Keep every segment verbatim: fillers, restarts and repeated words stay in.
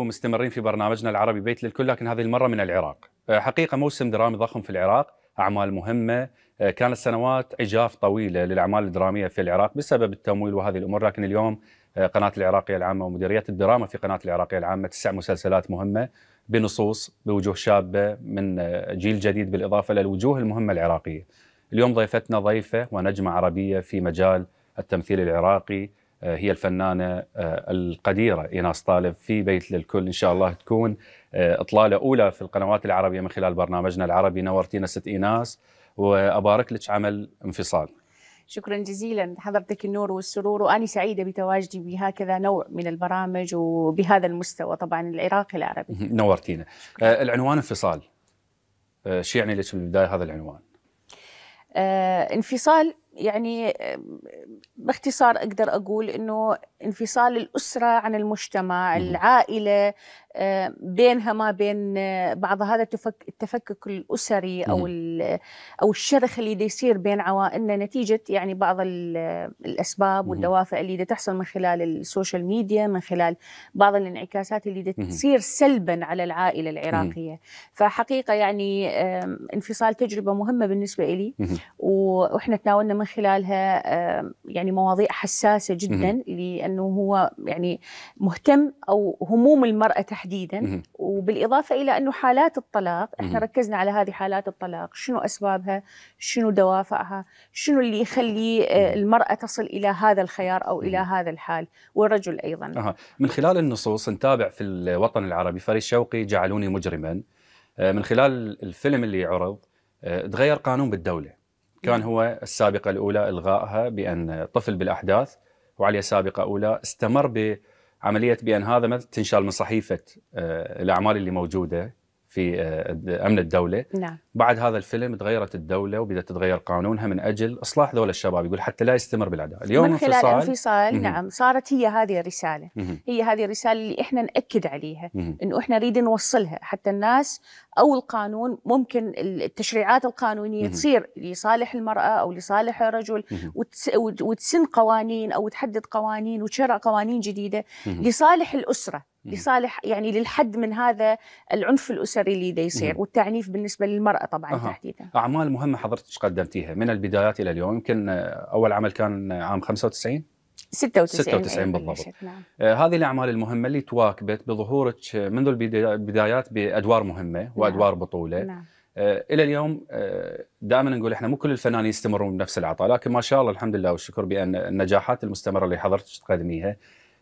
مستمرين في برنامجنا العربي بيت للكل، لكن هذه المرة من العراق. حقيقة موسم درامي ضخم في العراق، أعمال مهمة، كانت سنوات عجاف طويلة للأعمال الدرامية في العراق بسبب التمويل وهذه الأمور، لكن اليوم قناة العراقية العامة ومديرية الدراما في قناة العراقية العامة تسع مسلسلات مهمة بنصوص بوجوه شابة من جيل جديد، بالإضافة للوجوه المهمة العراقية. اليوم ضيفتنا ضيفة ونجمة عربية في مجال التمثيل العراقي، هي الفنانة القديرة إيناس طالب في بيت للكل. إن شاء الله تكون إطلالة أولى في القنوات العربية من خلال برنامجنا العربي. نورتينا ست إيناس، وأبارك لك عمل انفصال. شكرا جزيلا، حضرتك النور والسرور، وأنا سعيدة بتواجدي بهكذا نوع من البرامج وبهذا المستوى طبعا العراقي العربي. نورتينا. العنوان انفصال، شو يعني لك بالبداية هذا العنوان؟ آه، انفصال يعني باختصار أقدر أقول أنه انفصال الأسرة عن المجتمع، العائلة بينها ما بين بعض، هذا التفكك الأسري أو أو الشرخ اللي دا يصير بين عوائلنا نتيجة يعني بعض الأسباب والدوافع اللي دا تحصل من خلال السوشيال ميديا، من خلال بعض الانعكاسات اللي دا تصير سلبا على العائلة العراقية. فحقيقة يعني انفصال تجربة مهمة بالنسبة إلي، وإحنا تناولنا من خلالها يعني مواضيع حساسة جدا، لأنه هو يعني مهتم أو هموم المرأة تحديدا، وبالإضافة إلى أنه حالات الطلاق إحنا ركزنا على هذه حالات الطلاق، شنو أسبابها، شنو دوافعها، شنو اللي يخلي المرأة تصل إلى هذا الخيار أو إلى هذا الحال، والرجل أيضا. أه. من خلال النصوص نتابع في الوطن العربي فريد شوقي جعلوني مجرما، من خلال الفيلم اللي عرض تغير قانون بالدولة، كان هو السابقة الأولى إلغائها بأن طفل بالأحداث وعليه سابقة أولى، استمر بعملية بأن هذا ما تنشال من صحيفة الأعمال اللي موجودة في أمن الدولة. نعم. بعد هذا الفيلم تغيرت الدولة وبدأت تتغير قانونها من أجل إصلاح ذول الشباب، يقول حتى لا يستمر بالعداء. اليوم من خلال انفصال نعم صارت هي هذه الرسالة، مه. هي هذه الرسالة اللي إحنا نأكد عليها، إنه إحنا نريد نوصلها حتى الناس أو القانون، ممكن التشريعات القانونية مه. تصير لصالح المرأة أو لصالح الرجل، وتس وتسن قوانين أو تحدد قوانين وتشرع قوانين جديدة مه. لصالح الأسرة، لصالح يعني للحد من هذا العنف الأسري اللي دا يصير والتعنيف بالنسبة للمرأة طبعا. أه. تحديدا أعمال مهمة حضرتك قدمتيها من البدايات إلى اليوم، يمكن أول عمل كان عام خمسة وتسعين ستة وتسعين بالضبط. نعم. آه هذه الأعمال المهمة اللي تواكبت بظهورك منذ البدايات بأدوار مهمة وأدوار نعم. بطولة. نعم. آه إلى اليوم آه دائما نقول إحنا مو كل الفنانين يستمرون بنفس العطاء، لكن ما شاء الله الحمد لله والشكر بأن النجاحات المستمرة اللي حضرتك تقدميها.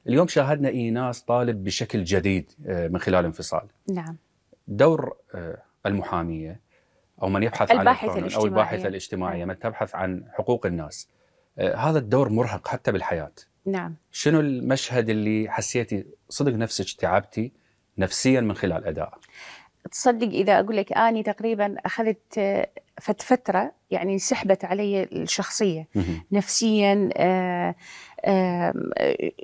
اليوم شاهدنا إيناس طالب بشكل جديد من خلال انفصال. نعم. دور المحامية أو من يبحث عن القانون أو الباحثة الاجتماعية، من تبحث عن حقوق الناس، هذا الدور مرهق حتى بالحياة. نعم. شنو المشهد اللي حسيتي صدق نفسك تعبتي نفسيا من خلال أداء؟ تصدق إذا أقول لك أني تقريبا أخذت فترة يعني سحبت علي الشخصية نفسيا، آه آه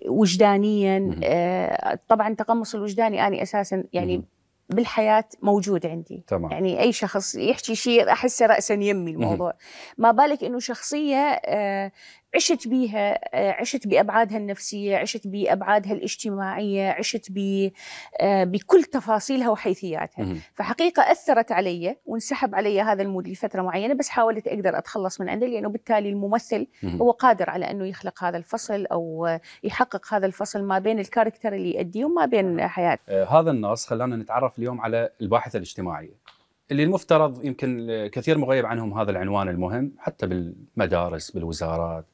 وجدانيا، آه طبعا التقمص الوجداني أنا أساسا يعني بالحياة موجود عندي. طبعا. يعني أي شخص يحكي شيء أحسه رأسا يمي الموضوع، ما بالك أنه شخصية آه عشت بيها، عشت بأبعادها النفسية، عشت بأبعادها الاجتماعية، عشت بكل تفاصيلها وحيثياتها. فحقيقة أثرت علي وانسحب علي هذا المود لفترة معينة، بس حاولت أقدر أتخلص من عنده، لأنه بالتالي الممثل هو قادر على أنه يخلق هذا الفصل أو يحقق هذا الفصل ما بين الكاركتر اللي يؤديه وما بين حياته. هذا النص خلانا نتعرف اليوم على الباحثة الاجتماعية اللي المفترض يمكن كثير مغيب عنهم هذا العنوان المهم حتى بالمدارس بالوزارات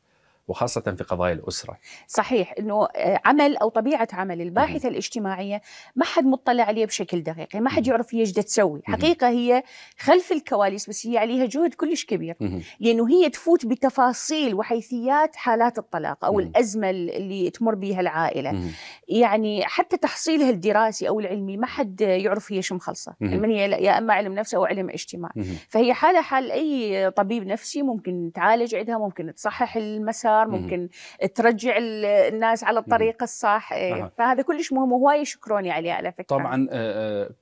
وخاصة في قضايا الأسرة. صحيح أنه عمل أو طبيعة عمل الباحثة الاجتماعية ما حد مطلع عليه بشكل دقيق، ما حد يعرف هي ايش تسوي، حقيقة هي خلف الكواليس، بس هي عليها جهد كلش كبير، لأنه هي تفوت بتفاصيل وحيثيات حالات الطلاق أو الأزمة اللي تمر بها العائلة. يعني حتى تحصيلها الدراسي أو العلمي ما حد يعرف هي شو مخلصة، من هي يا إما علم نفس أو علم اجتماع. فهي حالة حال أي طبيب نفسي، ممكن تعالج عندها، ممكن تصحح المسار، ممكن ترجع الناس على الطريق الصح. أه. فهذا كلش مهم وهواي يشكروني عليه على فكرة. طبعا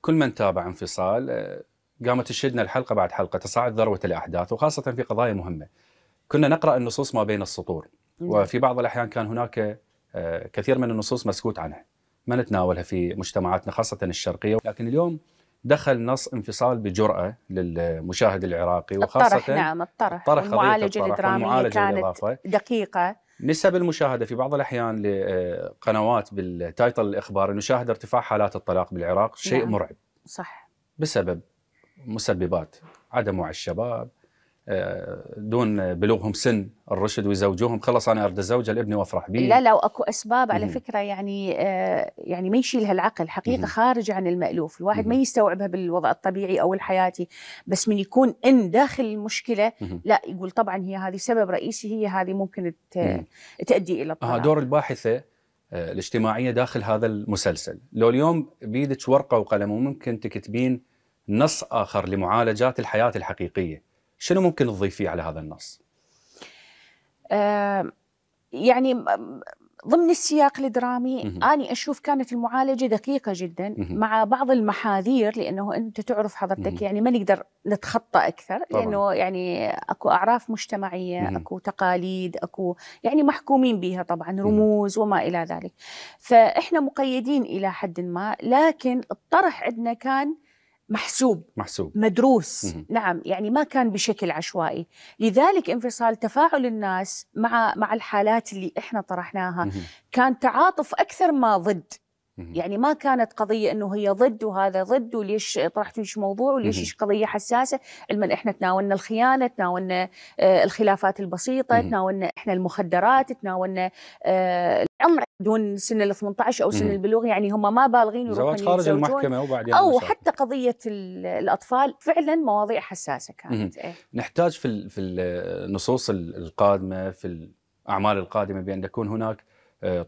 كل من تابع انفصال قامت تشهدنا الحلقة بعد حلقة تصاعد ذروة الأحداث، وخاصة في قضايا مهمة كنا نقرأ النصوص ما بين السطور، وفي بعض الأحيان كان هناك كثير من النصوص مسكوت عنها، ما نتناولها في مجتمعاتنا خاصة الشرقية، لكن اليوم دخل نص انفصال بجرأة للمشاهد العراقي، وخاصة الطرح. نعم الطرح، المعالجة الدرامية كانت الإضافة. دقيقة. نسب المشاهدة في بعض الأحيان لقنوات بالتايتل الإخباري نشاهد ارتفاع حالات الطلاق بالعراق، شيء نعم. مرعب صح، بسبب مسببات عدم وعي الشباب، دون بلوغهم سن الرشد ويزوجوهم، خلص انا ارد الزوجه لابني وافرح به. لا لا، واكو اسباب على فكره يعني يعني ما يشيلها العقل حقيقه، خارجه عن المالوف، الواحد ما يستوعبها بالوضع الطبيعي او الحياتي، بس من يكون ان داخل المشكله لا يقول طبعا هي هذه سبب رئيسي، هي هذه ممكن تؤدي الى الطلاق. دور الباحثه الاجتماعيه داخل هذا المسلسل، لو اليوم بيدك ورقه وقلم وممكن تكتبين نص اخر لمعالجات الحياه الحقيقيه، شنو ممكن تضيفيه على هذا النص؟ آه يعني ضمن السياق الدرامي أنا أشوف كانت المعالجة دقيقة جدا مع بعض المحاذير، لأنه أنت تعرف حضرتك يعني ما نقدر نتخطى أكثر طبعا. لأنه يعني أكو أعراف مجتمعية، أكو تقاليد، أكو يعني محكومين بها طبعا، رموز وما إلى ذلك، فإحنا مقيدين إلى حد ما، لكن الطرح عندنا كان محسوب محسوب مدروس مم. نعم، يعني ما كان بشكل عشوائي، لذلك انفصال تفاعل الناس مع مع الحالات اللي احنا طرحناها مم. كان تعاطف اكثر ما ضد، مم. يعني ما كانت قضيه انه هي ضد وهذا ضد وليش طرحتوا ايش موضوع وليش ايش قضيه حساسه، علما احنا تناولنا الخيانه، تناولنا آه الخلافات البسيطه، مم. تناولنا احنا المخدرات، تناولنا آه عمر دون سن ال ثمانية عشر او سن البلوغ، يعني هم ما بالغين يروحون يتزوجون، خارج المحكمه وبعدين او المشاكل. حتى قضيه الاطفال فعلا مواضيع حساسه كانت. إيه؟ نحتاج في في النصوص القادمه، في الاعمال القادمه، بان تكون هناك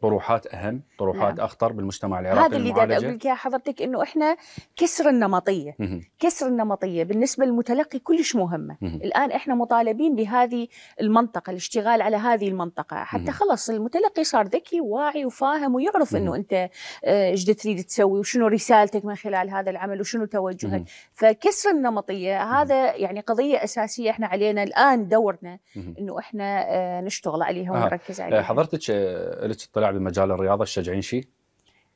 طروحات اهم، طروحات نعم. اخطر بالمجتمع العراقي. هذا اللي بدي اقول لك يا حضرتك، انه احنا كسر النمطيه، مه. كسر النمطيه بالنسبه للمتلقي كلش مهمه، مه. الان احنا مطالبين بهذه المنطقه، الاشتغال على هذه المنطقه، حتى خلص المتلقي صار ذكي واعي وفاهم ويعرف مه. انه انت ايش تريد تسوي وشنو رسالتك من خلال هذا العمل وشنو توجهك، مه. فكسر النمطيه هذا يعني قضيه اساسيه احنا علينا الان دورنا مه. انه احنا نشتغل عليها ونركز عليها. حضرتك لك اطلاع بمجال الرياضه، تشجعين شيء؟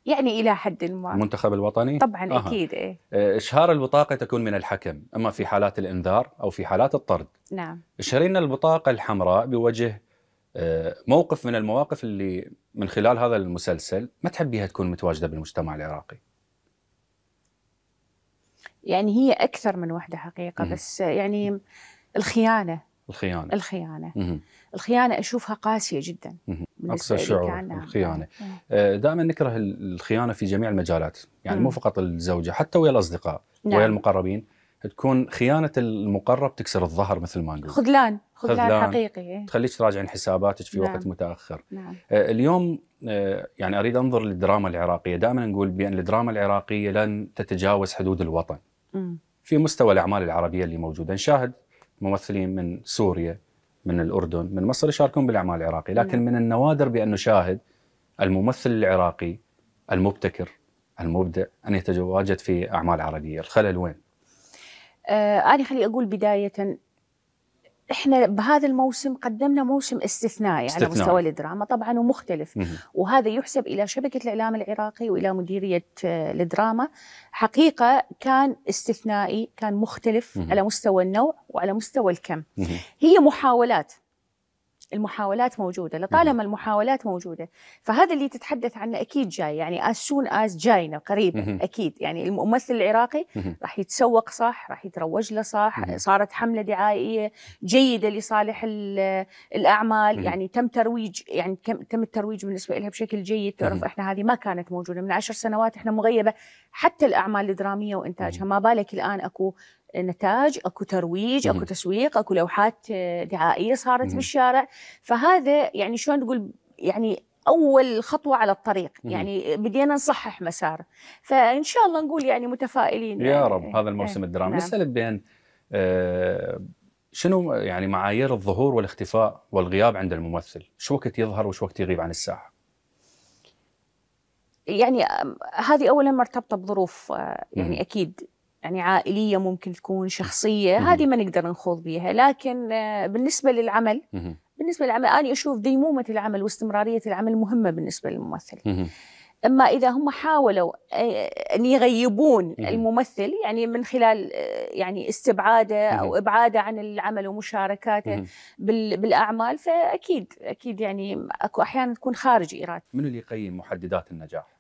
يعني الى حد ما المنتخب الوطني؟ طبعا آه. اكيد. ايه اشهار البطاقه تكون من الحكم، اما في حالات الانذار او في حالات الطرد. نعم. اشهرين البطاقه الحمراء بوجه موقف من المواقف اللي من خلال هذا المسلسل ما تحبيها تكون متواجده بالمجتمع العراقي. يعني هي اكثر من وحده حقيقه، مم. بس يعني الخيانه الخيانه الخيانه مم. الخيانه اشوفها قاسيه جدا. مم. أقصى شعور الخيانة، دائما نكره الخيانة في جميع المجالات، يعني مو فقط الزوجة، حتى ويا الأصدقاء، نعم. ويا المقربين، تكون خيانة المقرب تكسر الظهر مثل ما نقول. خذلان خذلان حقيقي، تخليك تراجعين حساباتك في نعم. وقت متأخر. نعم. اليوم يعني أريد أنظر للدراما العراقية، دائما نقول بأن الدراما العراقية لن تتجاوز حدود الوطن. م. في مستوى الأعمال العربية اللي موجودة، نشاهد ممثلين من سوريا، من الأردن، من مصر يشاركون بالأعمال العراقية، لكن من النوادر بأن نشاهد الممثل العراقي المبتكر المبدع أن يتواجد في أعمال عربية. الخلل وين؟ آه أنا خلي أقول بداية، إحنا بهذا الموسم قدمنا موسم استثنائي على مستوى الدراما طبعا ومختلف، مه. وهذا يحسب إلى شبكة الإعلام العراقي وإلى مديرية الدراما، حقيقة كان استثنائي، كان مختلف مه. على مستوى النوع وعلى مستوى الكم. مه. هي محاولات، المحاولات موجودة، لطالما المحاولات موجودة، فهذا اللي تتحدث عنه أكيد جاي، يعني as soon as جاينا قريبا أكيد، يعني الممثل العراقي راح يتسوق صح، راح يتروج له صح، صارت حملة دعائية جيدة لصالح الأعمال، يعني تم ترويج، يعني تم الترويج بالنسبة لها بشكل جيد، تعرف إحنا هذه ما كانت موجودة من عشر سنوات، إحنا مغيبة حتى الأعمال الدرامية وإنتاجها، ما بالك الآن أكو نتاج، اكو ترويج، اكو تسويق، اكو لوحات دعائيه صارت بالشارع، فهذا يعني شلون تقول يعني اول خطوه على الطريق، يعني بدينا نصحح مسار، فان شاء الله نقول يعني متفائلين يا يعني رب. يعني هذا الموسم الدرامي نسألك بين آه شنو يعني معايير الظهور والاختفاء والغياب عند الممثل؟ شو وقت يظهر وش وقت يغيب عن الساحه؟ يعني هذه اولا مرتبطه بظروف يعني مم. اكيد يعني عائلية، ممكن تكون شخصية، هذه ما نقدر نخوض بيها، لكن بالنسبة للعمل بالنسبة للعمل أنا أشوف ديمومة العمل واستمرارية العمل مهمة بالنسبة للممثل. اما اذا هم حاولوا ان يغيبون الممثل يعني من خلال يعني استبعاده او ابعاده عن العمل ومشاركاته بالاعمال، فاكيد اكيد يعني اكو احيانا تكون خارج ارادته. منو اللي يقيم محددات النجاح؟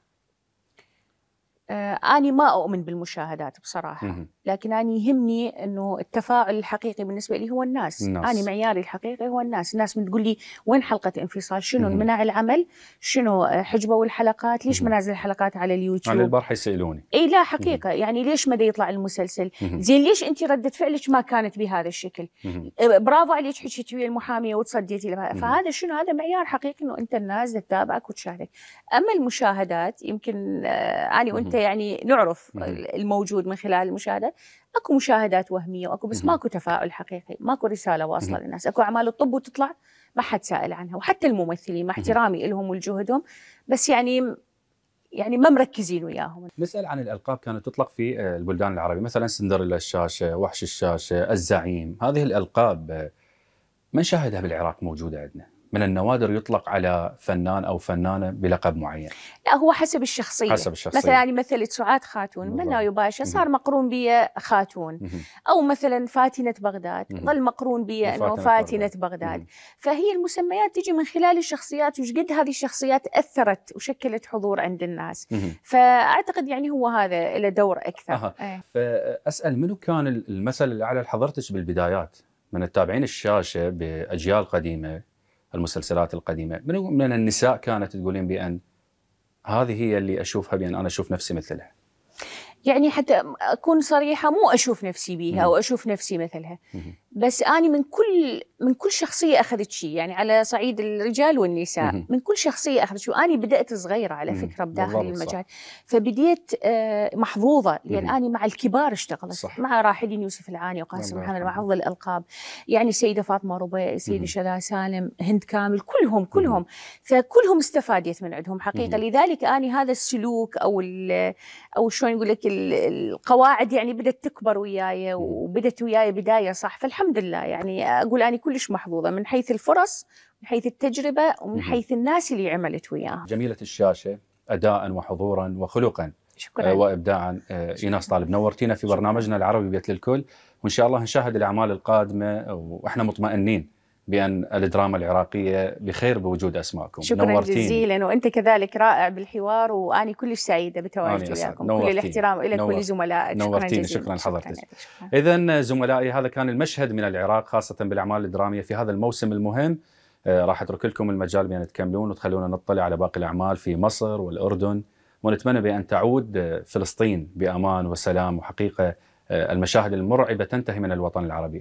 أنا ما أؤمن بالمشاهدات بصراحة، لكن أنا يهمني أنه التفاعل الحقيقي بالنسبة لي هو الناس. الناس أنا معياري الحقيقي هو الناس. الناس من تقول لي وين حلقة انفصال؟ شنو منع العمل؟ شنو حجبوا الحلقات؟ ليش ما نازل الحلقات على اليوتيوب؟ على البارحة يسألوني إي لا حقيقة يعني ليش ما دا يطلع المسلسل؟ زين ليش أنت ردة فعلك ما كانت بهذا الشكل؟ برافو عليك حكيتي ويا المحامية وتصديتي لها. فهذا شنو؟ هذا معيار حقيقي أنه أنت الناس تتابعك وتشاهدك. أما المشاهدات يمكن أنا وأنت يعني نعرف الموجود من خلال المشاهدات، اكو مشاهدات وهميه واكو بس ماكو تفاعل حقيقي، ماكو رساله واصله للناس، اكو اعمال الطب وتطلع ما حد سائل عنها، وحتى الممثلين مع احترامي لهم ولجهدهم بس يعني يعني ما مركزين وياهم. نسال عن الالقاب كانت تطلق في البلدان العربيه، مثلا سندريلا الشاشه، وحش الشاشه، الزعيم، هذه الالقاب من شاهدها بالعراق موجوده عندنا؟ من النوادر يطلق على فنان أو فنانة بلقب معين. لا هو حسب الشخصية. حسب الشخصية. مثلا يعني مثلت سعاد خاتون، مناي باشا صار مقرون بي خاتون. أو مثلا فاتنة بغداد، ظل مقرون بي أنه فاتنة بغداد. فهي المسميات تجي من خلال الشخصيات وش قد هذه الشخصيات أثرت وشكلت حضور عند الناس. فأعتقد يعني هو هذا له دور أكثر. أه. أسأل منو كان المثل الأعلى حضرتك بالبدايات من التابعين الشاشة بأجيال قديمة؟ المسلسلات القديمه من من النساء كانت تقولين بان هذه هي اللي اشوفها بان انا اشوف نفسي مثلها. يعني حتى اكون صريحه مو اشوف نفسي بيها او اشوف نفسي مثلها، بس اني من كل من كل شخصيه اخذت شيء، يعني على صعيد الرجال والنساء من كل شخصيه اخذت شيء. واني بدات صغيره على فكره بداخل المجال، فبديت محظوظه لان اني مع الكبار اشتغلت صح. مع راحلين يوسف العاني وقاسم محمد، مع افضل الالقاب يعني السيده فاطمه ربيع، السيده شذا سالم، هند كامل، كلهم كلهم فكلهم استفادت من عندهم حقيقه. لذلك اني هذا السلوك او او شلون يقول لك القواعد يعني بدت تكبر وياي وبدت وياي بدايه صح. فالحمد لله يعني اقول اني كلش محظوظه من حيث الفرص، من حيث التجربه، ومن حيث الناس اللي عملت وياها. جميله الشاشه اداء وحضورا وخلقا. شكرا. وابداعا. إيناس طالب نورتينا في برنامجنا العربي بيت للكل، وان شاء الله نشاهد الاعمال القادمه واحنا مطمئنين بأن الدراما العراقية بخير بوجود أسماءكم. شكرا نورتين. جزيلا. وأنت كذلك رائع بالحوار، وأني كلش سعيدة بتواجدي وياكم. كل الاحترام إلك ولزملائك. نورتين. شكرا حضرتك. إذا زملائي هذا كان المشهد من العراق خاصة بالأعمال الدرامية في هذا الموسم المهم. آه راح أترك لكم المجال بأن تكملون وتخلونا نطلع على باقي الأعمال في مصر والأردن، ونتمنى بأن تعود فلسطين بأمان وسلام وحقيقة آه المشاهد المرعبة تنتهي من الوطن العربي.